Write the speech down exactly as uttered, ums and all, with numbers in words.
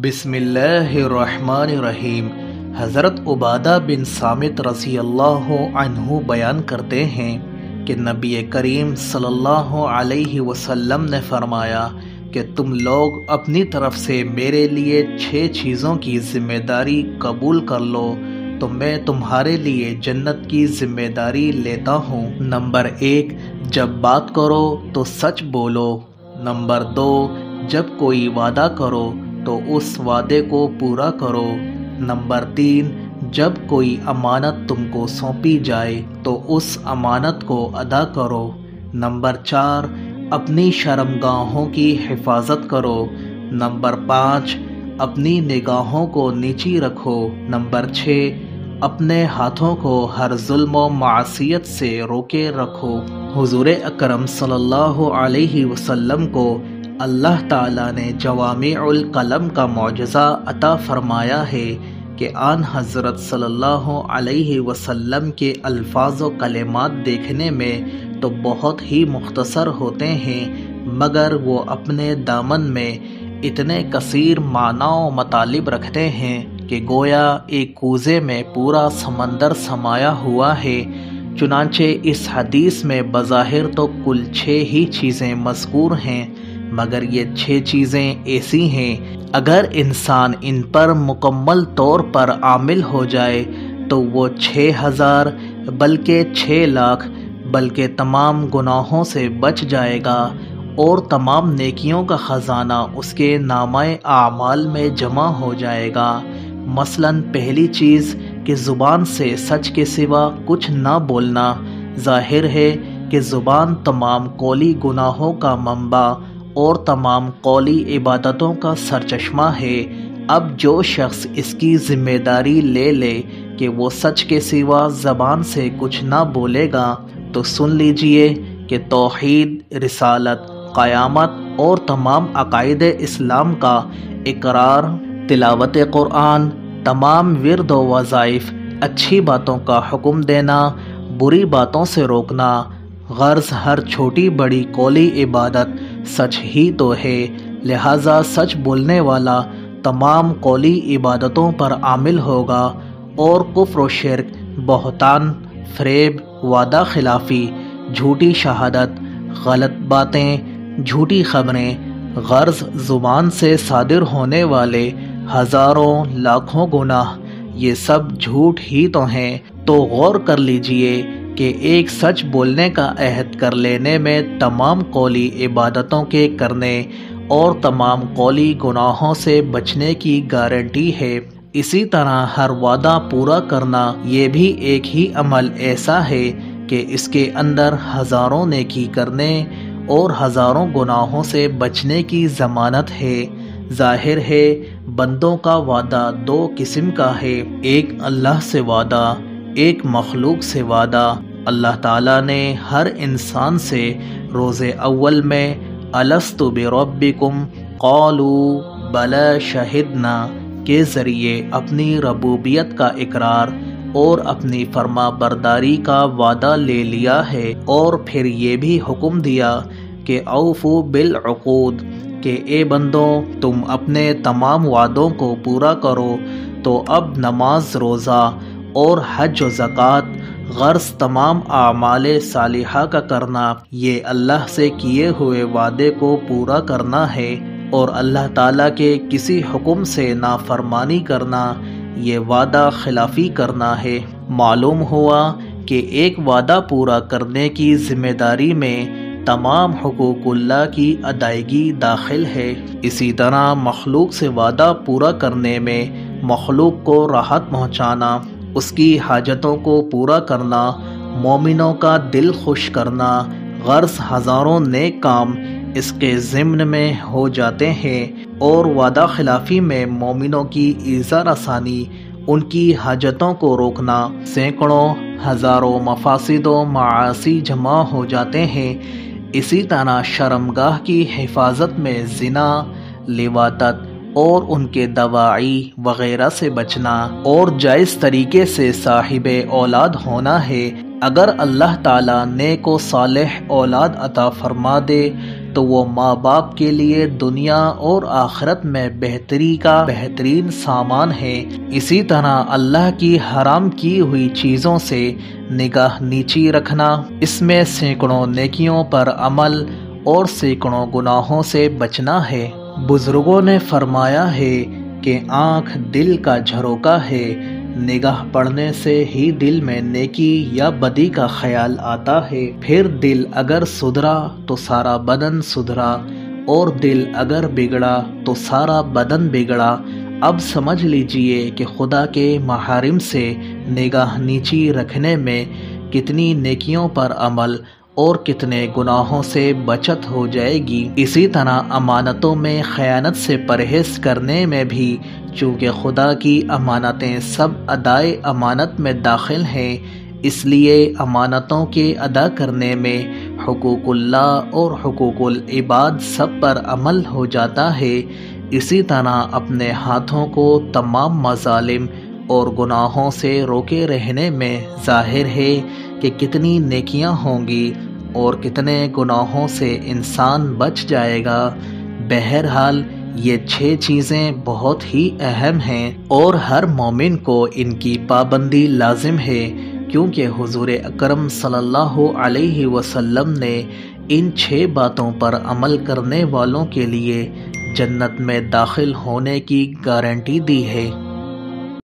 बिस्मिल्लाहिर्रहमानिर्रहीम। हज़रत उबादा बिन सामित रज़ी अल्लाहु अन्हु बयान करते हैं कि नबी करीम सल्लल्लाहु अलैहि वसल्लम ने फरमाया कि तुम लोग अपनी तरफ से मेरे लिए छः चीज़ों की ज़िम्मेदारी कबूल कर लो तो मैं तुम्हारे लिए जन्नत की ज़िम्मेदारी लेता हूँ। नंबर एक, जब बात करो तो सच बोलो। नंबर दो, जब कोई वादा करो तो उस वादे को पूरा करो। नंबर तीन, जब कोई अमानत तुमको सौंपी जाए तो उस अमानत को अदा करो। नंबर चार, अपनी शर्मगाहों की हिफाजत करो। नंबर पाँच, अपनी निगाहों को नीची रखो। नंबर छः, अपने हाथों को हर जुल्म व मासियत से रोके रखो। हुजूर अकरम सल्लल्लाहु अलैहि वसल्लम को अल्लाह ताला ने जवामिउल कलम का मौजज़ा अता फ़रमाया है कि आन हज़रत सल्लल्लाहु अलैहि वसल्लम के अल्फाज व कलिमात देखने में तो बहुत ही मुख्तसर होते हैं, मगर वो अपने दामन में इतने कसीर माना व मतालिब रखते हैं कि गोया एक कूजे में पूरा समंदर समाया हुआ है। चुनांचे इस हदीस में बज़ाहिर तो कुल छः ही चीज़ें मज़कूर हैं, मगर ये छः चीज़ें ऐसी हैं अगर इंसान इन पर मुकम्मल तौर पर आमिल हो जाए तो वो छः हज़ार बल्कि छः लाख बल्कि तमाम गुनाहों से बच जाएगा और तमाम नेकियों का ख़जाना उसके नामाए आमाल में जमा हो जाएगा। मसलन पहली चीज़ कि ज़ुबान से सच के सिवा कुछ ना बोलना। जाहिर है कि ज़ुबान तमाम कौली गुनाहों का मंबा और तमाम कौली इबादतों का सरचश्मा है। अब जो शख्स इसकी ज़िम्मेदारी ले ले कि वो सच के सिवा ज़बान से कुछ ना बोलेगा तो सुन लीजिए कि तौहीद, रिसालत, क़यामत और तमाम अक़ाइद इस्लाम का इकरार, तिलावत क़ुरान, तमाम विर्द व वज़ाइफ, अच्छी बातों का हुक्म देना, बुरी बातों से रोकना, गर्ज हर छोटी बड़ी कौली इबादत सच ही तो है। लिहाजा सच बोलने वाला तमाम कौली इबादतों पर आमिल होगा और कुफ्र व शिर्क, बहतान, फ़रेब, वादा खिलाफ़ी, झूठी शहादत, गलत बातें, झूठी ख़बरें, गर्ज ज़ुबान से सादिर होने वाले हज़ारों लाखों गुनाह, ये सब झूठ ही तो हैं। तो गौर कर लीजिए कि एक सच बोलने का अहद कर लेने में तमाम कौली इबादतों के करने और तमाम कौली गुनाहों से बचने की गारंटी है। इसी तरह हर वादा पूरा करना, ये भी एक ही अमल ऐसा है कि इसके अंदर हज़ारों नेकी करने और हज़ारों गुनाहों से बचने की ज़मानत है। जाहिर है बंदों का वादा दो किस्म का है, एक अल्लाह से वादा, एक मखलूक से वादा। अल्लाह ताला ने हर इंसान से रोज़े अव्वल में अलस्तु बिरब्बिकुम क़ालू बला शहिदना के ज़रिए अपनी रबूबियत का इकरार और अपनी फर्मा बरदारी का वादा ले लिया है और फिर ये भी हुक्म दिया कि औफू बिल उक़ूद, कि ए बंदों तुम अपने तमाम वादों को पूरा करो। तो अब नमाज, रोज़ा और हज व ज़कात, गर्ज़ तमाम आमाले सालिहा का करना, ये अल्लाह से किए हुए वादे को पूरा करना है और अल्लाह ताला के किसी हुक्म से नाफरमानी करना, ये वादा खिलाफ़ी करना है। मालूम हुआ कि एक वादा पूरा करने की ज़िम्मेदारी में तमाम हुकूकुल्लाह की अदायगी दाखिल है। इसी तरह मखलूक से वादा पूरा करने में मखलूक को राहत पहुँचाना, उसकी हाजतों को पूरा करना, मोमिनों का दिल खुश करना, गर्ज़ हज़ारों नेक काम इसके ज़िम्न में हो जाते हैं और वादा खिलाफ़ी में मोमिनों की ईज़ा रसानी, उनकी हाजतों को रोकना, सैकड़ों हज़ारों मफासिदों माआसी जमा हो जाते हैं। इसी तरह शर्मगाह की हिफाजत में ज़िना, लिवातत और उनके दवाई वग़ैरह से बचना और जायज़ तरीके से साहिब औलाद होना है। अगर अल्लाह ताला नेक व सालेह औलाद अता फरमा दे तो वो माँ बाप के लिए दुनिया और आखिरत में बेहतरी का बेहतरीन सामान है। इसी तरह अल्लाह की हराम की हुई चीज़ों से निगाह नीची रखना, इसमें सैकड़ों नेकियों पर अमल और सैकड़ों गुनाहों से बचना है। बुजुर्गों ने फरमाया है कि आँख दिल का झरोका है, निगाह पड़ने से ही दिल में नेकी या बदी का ख्याल आता है। फिर दिल अगर सुधरा तो सारा बदन सुधरा, और दिल अगर बिगड़ा तो सारा बदन बिगड़ा। अब समझ लीजिए कि खुदा के महारिम से निगाह नीची रखने में कितनी नेकियों पर अमल और कितने गुनाहों से बचत हो जाएगी। इसी तरह अमानतों में खयानत से परहेज करने में भी, चूँकि खुदा की अमानतें सब अदाए अमानत में दाखिल हैं, इसलिए अमानतों के अदा करने में हुकूकुल्लाह और हुकूकुल इबाद सब पर अमल हो जाता है। इसी तरह अपने हाथों को तमाम मजालिम और गुनाहों से रोके रहने में जाहिर है कि कितनी नेकियां होंगी और कितने गुनाहों से इंसान बच जाएगा। बहरहाल ये छह चीज़ें बहुत ही अहम हैं और हर मोमिन को इनकी पाबंदी लाजिम है, क्योंकि हुजूर अकरम सल्लल्लाहु अलैहि वसल्लम ने इन छह बातों पर अमल करने वालों के लिए जन्नत में दाखिल होने की गारंटी दी है।